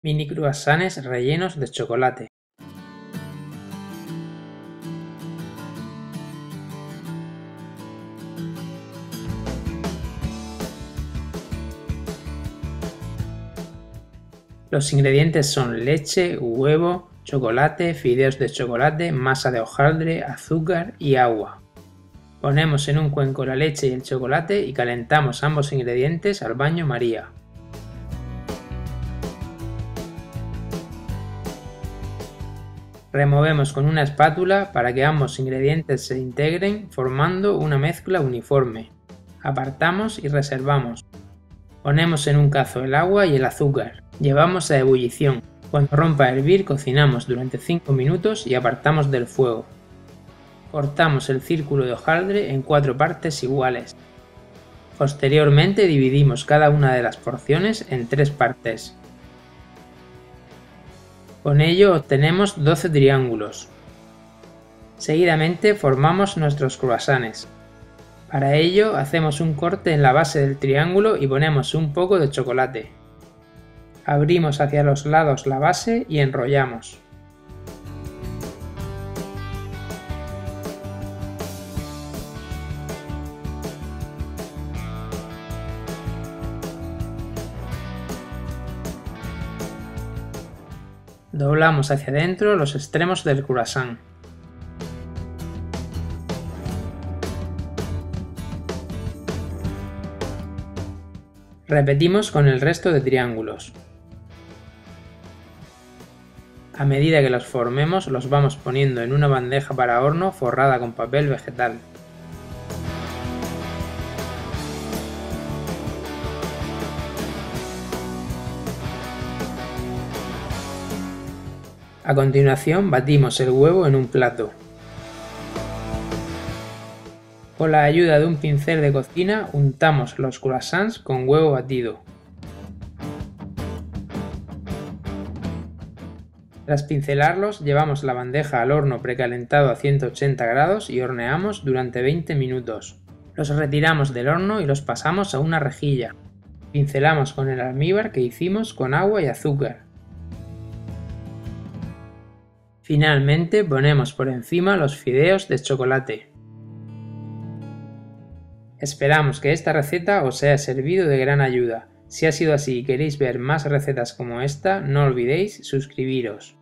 Mini cruasanes rellenos de chocolate. Los ingredientes son leche, huevo, chocolate, fideos de chocolate, masa de hojaldre, azúcar y agua. Ponemos en un cuenco la leche y el chocolate y calentamos ambos ingredientes al baño María. Removemos con una espátula para que ambos ingredientes se integren formando una mezcla uniforme. Apartamos y reservamos. Ponemos en un cazo el agua y el azúcar. Llevamos a ebullición. Cuando rompa a hervir, cocinamos durante 5 minutos y apartamos del fuego. Cortamos el círculo de hojaldre en 4 partes iguales. Posteriormente dividimos cada una de las porciones en 3 partes. Con ello obtenemos 12 triángulos. Seguidamente formamos nuestros cruasanes. Para ello hacemos un corte en la base del triángulo y ponemos un poco de chocolate. Abrimos hacia los lados la base y enrollamos. Doblamos hacia adentro los extremos del croissant. Repetimos con el resto de triángulos. A medida que los formemos, los vamos poniendo en una bandeja para horno forrada con papel vegetal. A continuación, batimos el huevo en un plato. Con la ayuda de un pincel de cocina, untamos los croissants con huevo batido. Tras pincelarlos, llevamos la bandeja al horno precalentado a 180 grados y horneamos durante 20 minutos. Los retiramos del horno y los pasamos a una rejilla. Pincelamos con el almíbar que hicimos con agua y azúcar. Finalmente ponemos por encima los fideos de chocolate. Esperamos que esta receta os haya servido de gran ayuda. Si ha sido así y queréis ver más recetas como esta, no olvidéis suscribiros.